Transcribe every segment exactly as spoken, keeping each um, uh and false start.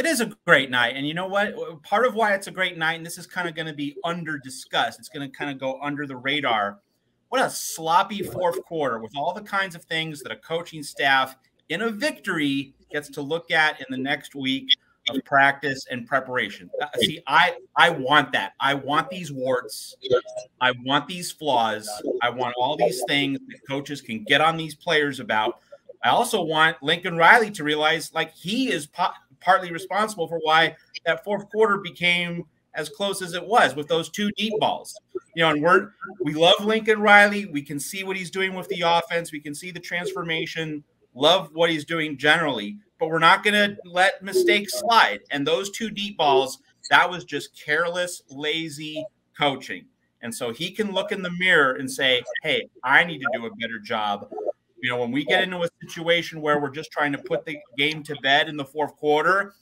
It is a great night. And you know what? Part of why it's a great night, and this is kind of going to be under discussed, it's going to kind of go under the radar. What a sloppy fourth quarter with all the kinds of things that a coaching staff in a victory gets to look at in the next week of practice and preparation. See, I, I want that. I want these warts. I want these flaws. I want all these things that coaches can get on these players about. I also want Lincoln Riley to realize, like, he is po- partly responsible for why that fourth quarter became as close as it was with those two deep balls. You know, and we're, we love Lincoln Riley. We can see what he's doing with the offense. We can see the transformation, love what he's doing generally, but we're not going to let mistakes slide. And those two deep balls, that was just careless, lazy coaching. And so he can look in the mirror and say, hey, I need to do a better job. You know, when we get into a situation where we're just trying to put the game to bed in the fourth quarter,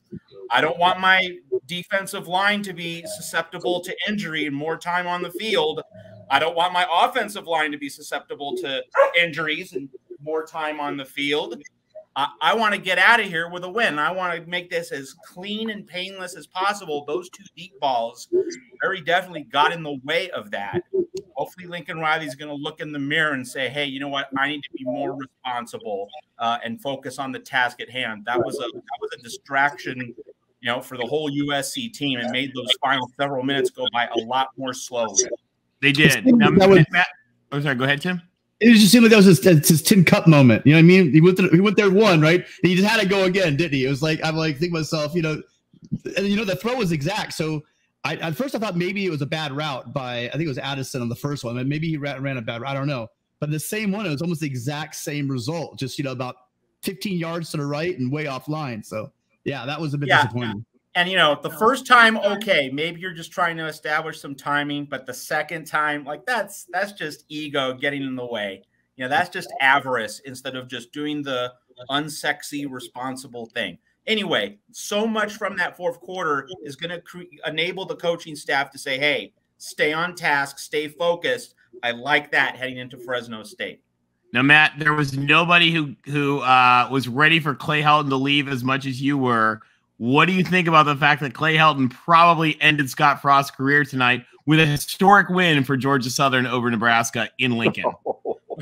I don't want my defensive line to be susceptible to injury and more time on the field. I don't want my offensive line to be susceptible to injuries and more time on the field. I, I want to get out of here with a win. I want to make this as clean and painless as possible. Those two deep balls very definitely got in the way of that. Hopefully Lincoln Riley's going to look in the mirror and say, hey, you know what? I need to be more responsible uh, and focus on the task at hand. That was a that was a distraction, you know, for the whole U S C team. It made those final several minutes go by a lot more slowly. They did. Now, that was, Matt, oh, sorry. Go ahead, Tim. It just seemed like that was his, his tin cup moment. You know what I mean? He went through, he went there one, right? And he just had to go again, didn't he? It was like, I'm like, think to myself, you know, and you know, the throw was exact. So, I, at first, I thought maybe it was a bad route by, I think it was Addison on the first one. And maybe he ran, ran a bad route. I don't know. But the same one, it was almost the exact same result. Just, you know, about fifteen yards to the right and way off line. So, yeah, that was a bit yeah. disappointing. And, you know, the first time, okay, maybe you're just trying to establish some timing. But the second time, like, that's that's just ego getting in the way. You know, that's just avarice instead of just doing the unsexy, responsible thing. Anyway, so much from that fourth quarter is going to enable the coaching staff to say, hey, stay on task, stay focused. I like that heading into Fresno State. Now, Matt, there was nobody who, who uh, was ready for Clay Helton to leave as much as you were. What do you think about the fact that Clay Helton probably ended Scott Frost's career tonight with a historic win for Georgia Southern over Nebraska in Lincoln?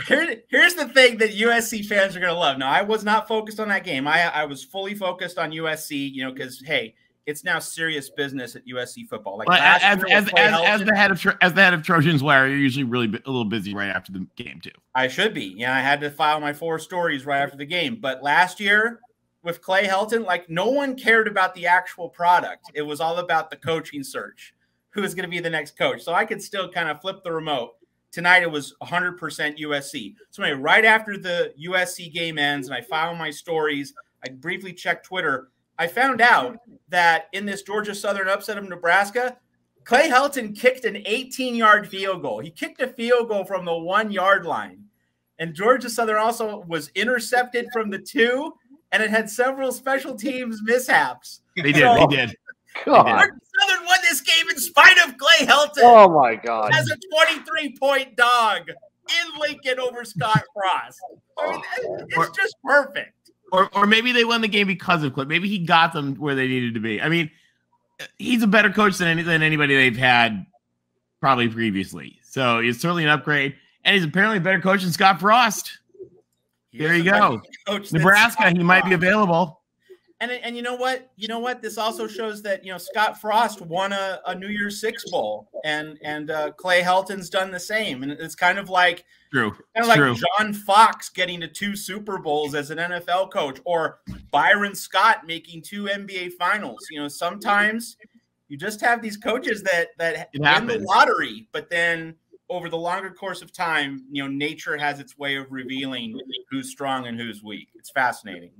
Here, here's the thing that U S C fans are going to love. Now, I was not focused on that game. I, I was fully focused on U S C, you know, because, hey, it's now serious business at U S C football. Like well, as, as, as, as the head of as the head of Trojans Wire, you're usually really a little busy right after the game, too. I should be. Yeah, I had to file my four stories right after the game. But last year with Clay Helton, like, no one cared about the actual product. It was all about the coaching search, who is going to be the next coach. So I could still kind of flip the remote. Tonight, it was one hundred percent U S C. So anyway, right after the U S C game ends and I file my stories, I briefly checked Twitter. I found out that in this Georgia Southern upset of Nebraska, Clay Helton kicked an eighteen-yard field goal. He kicked a field goal from the one-yard line. And Georgia Southern also was intercepted from the two, and it had several special teams mishaps. They did. So, they did. God. Southern won this game in spite of Clay Helton. Oh, my God. As a twenty-three point dog in Lincoln over Scott Frost. I mean, it's or, just perfect. Or or maybe they won the game because of Clay. Maybe he got them where they needed to be. I mean, he's a better coach than, any, than anybody they've had probably previously. So it's certainly an upgrade. And he's apparently a better coach than Scott Frost. He there you go. Nebraska, he might be available. And, and you know what? You know what? This also shows that, you know, Scott Frost won a, a New Year's Six Bowl, and and uh, Clay Helton's done the same. And it's kind of like, true. Kind of like true. John Fox getting to two Super Bowls as an N F L coach, or Byron Scott making two N B A finals. You know, sometimes you just have these coaches that, that win the lottery, but then over the longer course of time, you know, nature has its way of revealing who's strong and who's weak. It's fascinating.